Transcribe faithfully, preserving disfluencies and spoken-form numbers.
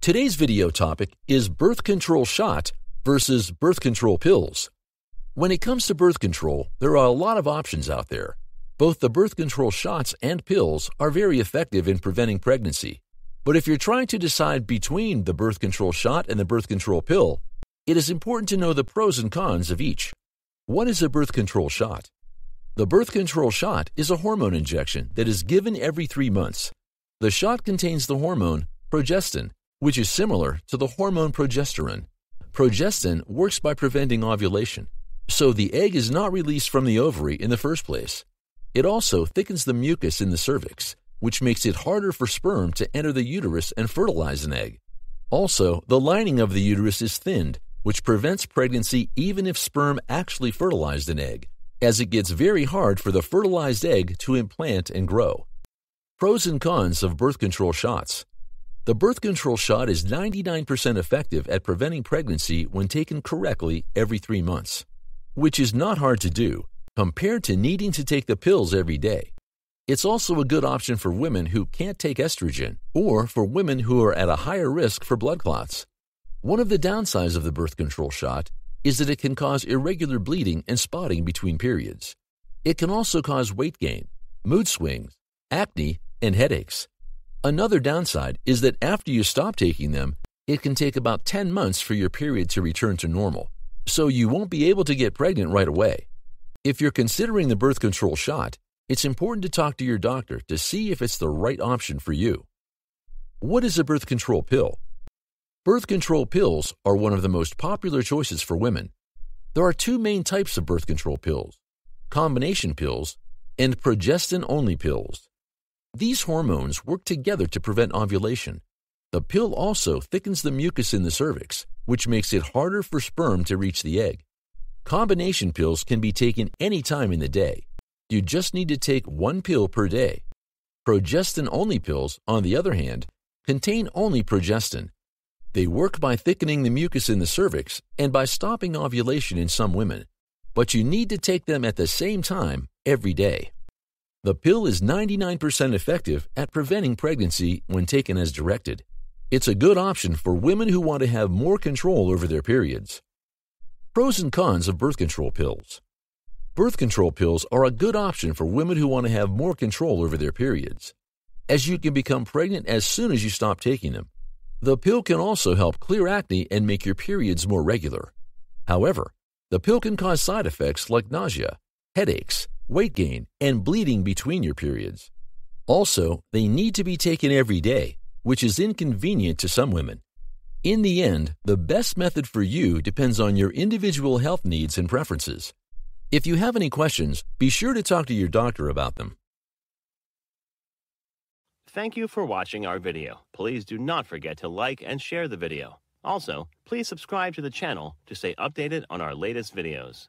Today's video topic is birth control shot versus birth control pills. When it comes to birth control, there are a lot of options out there. Both the birth control shots and pills are very effective in preventing pregnancy. But if you're trying to decide between the birth control shot and the birth control pill, it is important to know the pros and cons of each. What is a birth control shot? The birth control shot is a hormone injection that is given every three months. The shot contains the hormone progestin, which is similar to the hormone progesterone. Progestin works by preventing ovulation, so the egg is not released from the ovary in the first place. It also thickens the mucus in the cervix, which makes it harder for sperm to enter the uterus and fertilize an egg. Also, the lining of the uterus is thinned, which prevents pregnancy even if sperm actually fertilized an egg, as it gets very hard for the fertilized egg to implant and grow. Pros and cons of birth control shots. The birth control shot is ninety-nine percent effective at preventing pregnancy when taken correctly every three months, which is not hard to do compared to needing to take the pills every day. It's also a good option for women who can't take estrogen or for women who are at a higher risk for blood clots. One of the downsides of the birth control shot is that it can cause irregular bleeding and spotting between periods. It can also cause weight gain, mood swings, acne, and headaches. Another downside is that after you stop taking them, it can take about ten months for your period to return to normal, so you won't be able to get pregnant right away. If you're considering the birth control shot, it's important to talk to your doctor to see if it's the right option for you. What is a birth control pill? Birth control pills are one of the most popular choices for women. There are two main types of birth control pills: combination pills and progestin-only pills. These hormones work together to prevent ovulation. The pill also thickens the mucus in the cervix, which makes it harder for sperm to reach the egg. Combination pills can be taken any time in the day. You just need to take one pill per day. Progestin-only pills, on the other hand, contain only progestin. They work by thickening the mucus in the cervix and by stopping ovulation in some women, but you need to take them at the same time every day. The pill is ninety-nine percent effective at preventing pregnancy when taken as directed. It's a good option for women who want to have more control over their periods. Pros and cons of birth control pills. Birth control pills are a good option for women who want to have more control over their periods, as you can become pregnant as soon as you stop taking them. The pill can also help clear acne and make your periods more regular. However, the pill can cause side effects like nausea, headaches, weight gain, and bleeding between your periods. Also, they need to be taken every day, which is inconvenient to some women. In the end, the best method for you depends on your individual health needs and preferences. If you have any questions, be sure to talk to your doctor about them. Thank you for watching our video. Please do not forget to like and share the video. Also, please subscribe to the channel to stay updated on our latest videos.